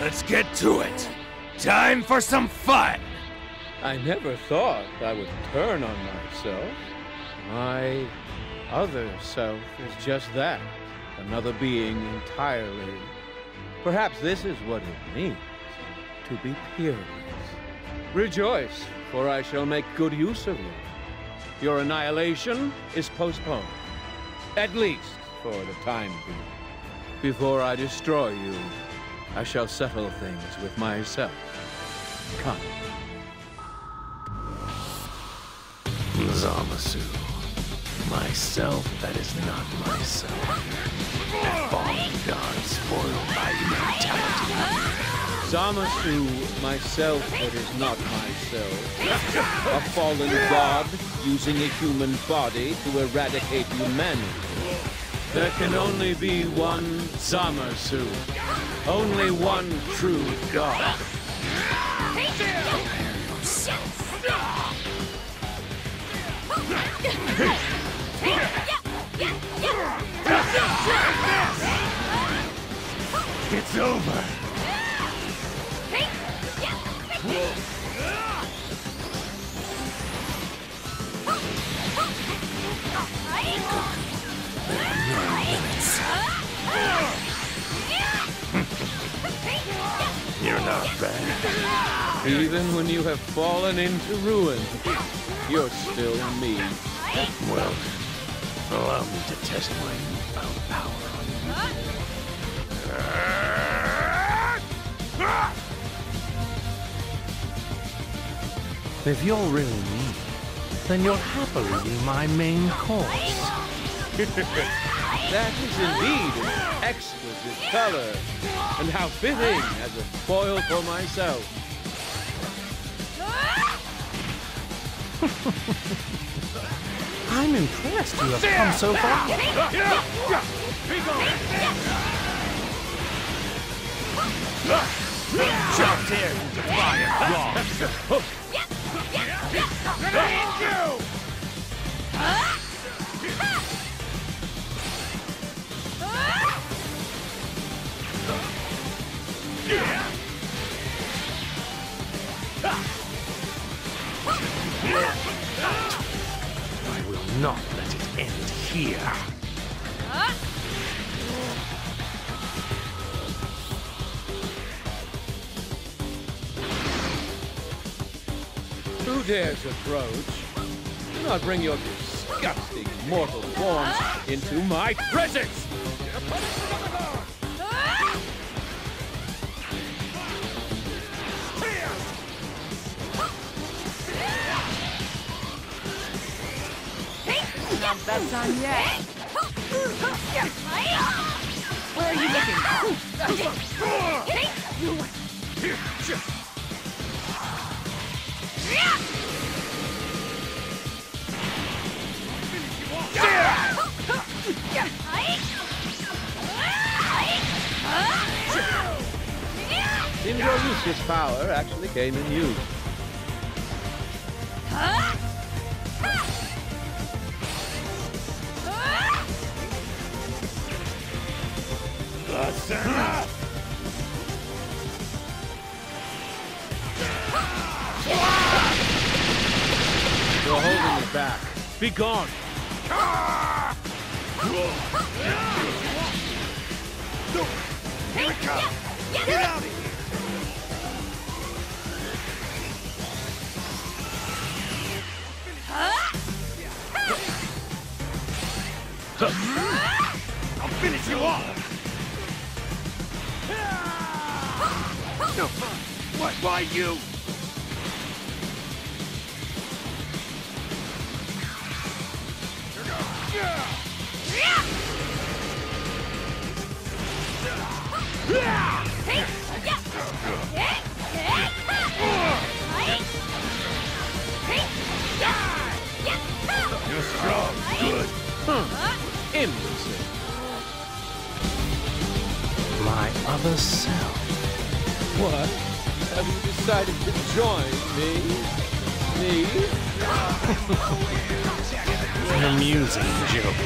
Let's get to it. Time for some fun. I never thought I would turn on myself. My other self is just that, another being entirely. Perhaps this is what it means to be peerless. Rejoice, for I shall make good use of you. Your annihilation is postponed, at least for the time being. Before I destroy you, I shall settle things with myself. Come. Zamasu, myself that is not myself, that fallen god spoiled by immortality. Zamasu, myself that is not myself, a fallen god using a human body to eradicate humanity. There can only be one Zamasu, only one true god. It's over. You're not bad. Even when you have fallen into ruin, you're still me. Well, allow me to test my newfound power on you. If you're really me, then you'll happily be my main course. That is indeed an exquisite color, and how fitting as a foil for myself. I'm impressed you have come so far. Jump here, you defiant wrong. Not let it end here. Who dares approach? Do not bring your disgusting mortal forms into my presence! That's not yet. Where are you looking? Didn't your useless power actually came in you? You're holding me back. Be gone. Here it comes. Get out of here. I'll finish you off. No. What? Why you? You're strong. Good. Imbecile. My other self. What? Have you decided to join me? Me? An amusing joke.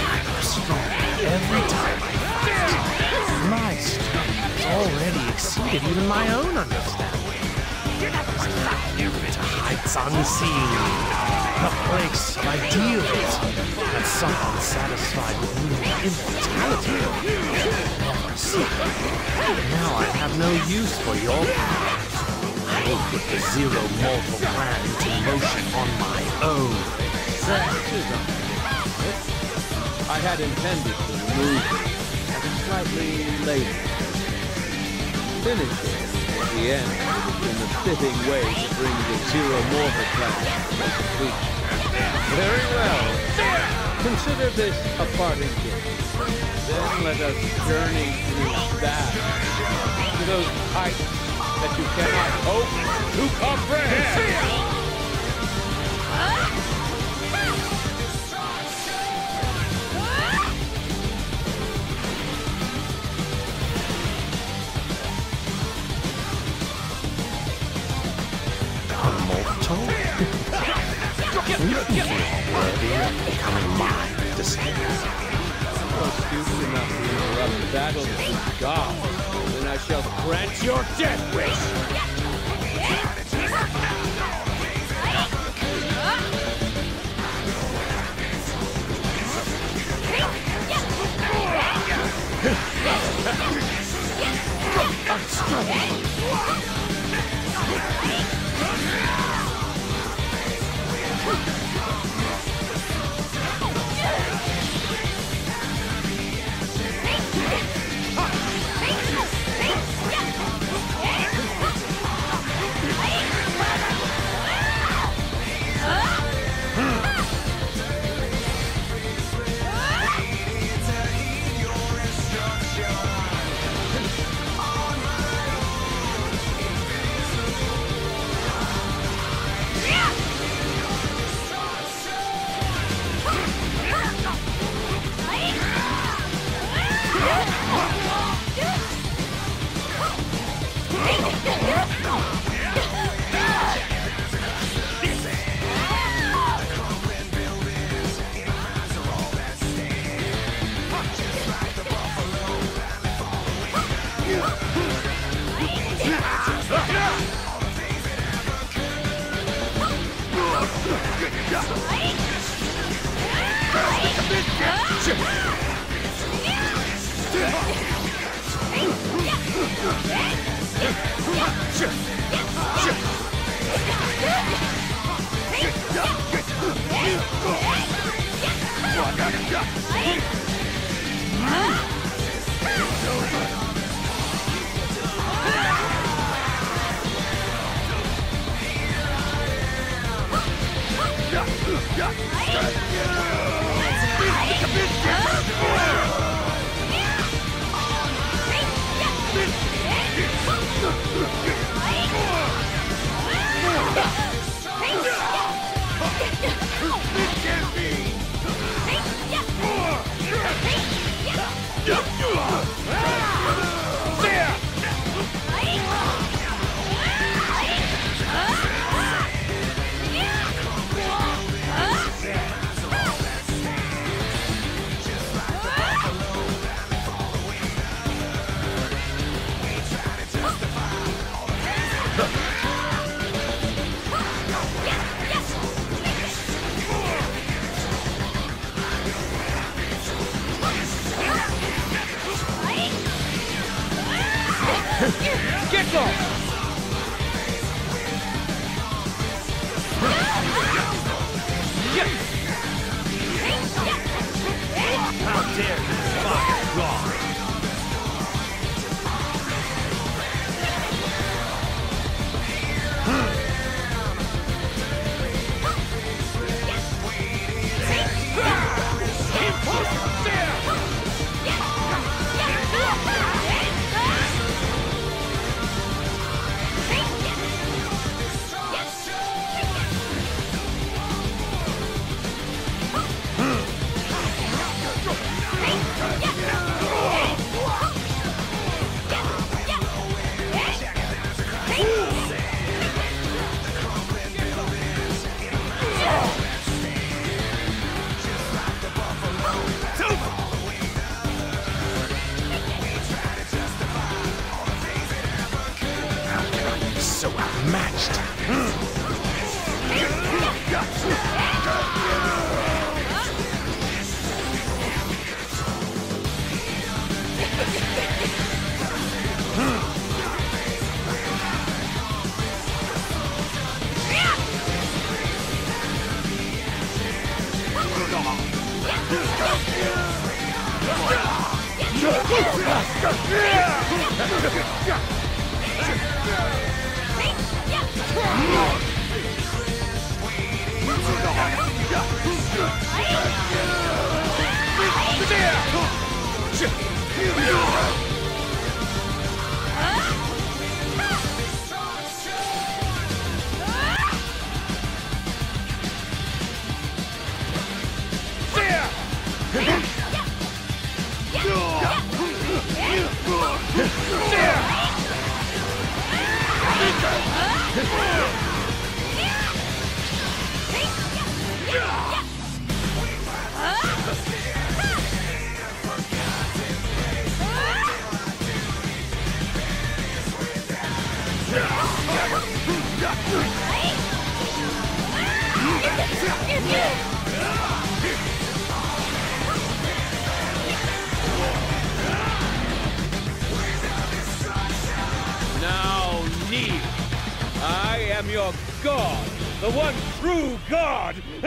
I was stronger every time I fought. My strength has already exceeded even my own understanding. To heights unseen, a place of ideals, and someone satisfied with mere immortality. Now I have no use for your power. I will put the zero mortal plan into motion on my own. I had intended to remove it, slightly later. Finish this at the end in the fitting way to bring the zero mortal plan to completion. Very well. Consider this a parting gift. Then let us journey through that to those heights that you cannot hope to comprehend! Immortal? Wouldn't you be worthy of becoming my disciple? Stupid enough to interrupt the battle with God, then I shall grant your death wish! Yeah! I am your god, the one true god!